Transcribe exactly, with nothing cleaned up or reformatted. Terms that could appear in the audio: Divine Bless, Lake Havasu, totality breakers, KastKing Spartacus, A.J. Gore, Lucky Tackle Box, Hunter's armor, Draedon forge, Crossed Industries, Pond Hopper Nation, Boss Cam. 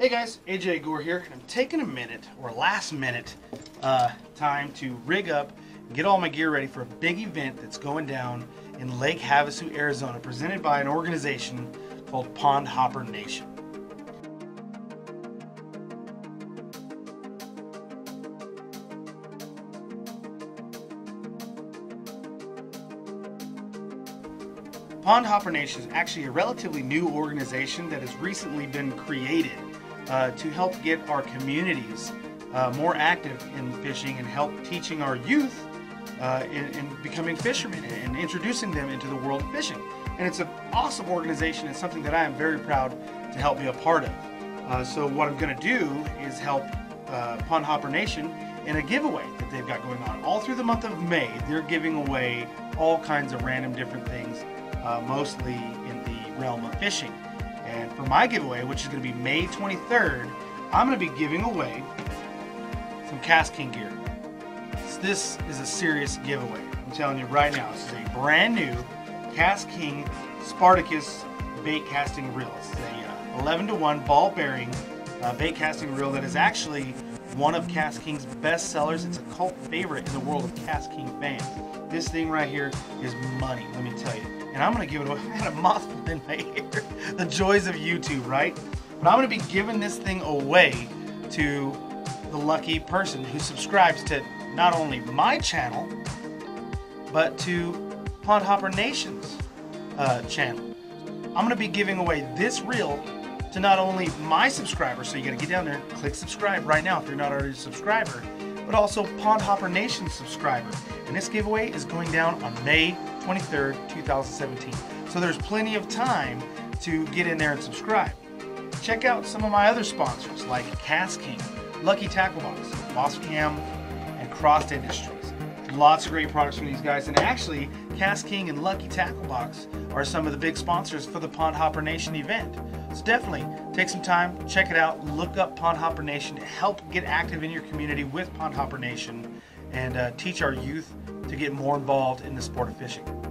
Hey guys, A J. Gore here, and I'm taking a minute, or last minute, uh, time to rig up and get all my gear ready for a big event that's going down in Lake Havasu, Arizona, presented by an organization called Pond Hopper Nation. Pond Hopper Nation is actually a relatively new organization that has recently been created Uh, to help get our communities uh, more active in fishing and help teaching our youth uh, in, in becoming fishermen and introducing them into the world of fishing. And it's an awesome organization and something that I am very proud to help be a part of. Uh, so what I'm going to do is help uh, Pond Hopper Nation in a giveaway that they've got going on. All through the month of May, they're giving away all kinds of random different things, uh, mostly in the realm of fishing. And for my giveaway, which is going to be May twenty-third, I'm going to be giving away some KastKing gear. This is a serious giveaway. I'm telling you right now, this is a brand new KastKing Spartacus bait casting reel. It's a uh, eleven to one ball bearing uh, bait casting reel that is actually one of KastKing's best sellers. It's a cult favorite in the world of KastKing fans. This thing right here is money, let me tell you. And I'm going to give it away. I had a mouthful in my ear. The joys of YouTube, right? But I'm going to be giving this thing away to the lucky person who subscribes to not only my channel, but to Pond Hopper Nation's uh, channel. I'm going to be giving away this reel to not only my subscribers, so you got to get down there, click subscribe right now if you're not already a subscriber, but also Pond Hopper Nation's subscriber. And this giveaway is going down on May twenty-third, two thousand seventeen. So there's plenty of time to get in there and subscribe. Check out some of my other sponsors like KastKing, Lucky Tackle Box, Boss Cam, and Crossed Industries. Lots of great products from these guys, and actually KastKing and Lucky Tackle Box are some of the big sponsors for the Pond Hopper Nation event. So definitely take some time, check it out, look up Pond Hopper Nation, to help get active in your community with Pond Hopper Nation, and uh, teach our youth to get more involved in the sport of fishing.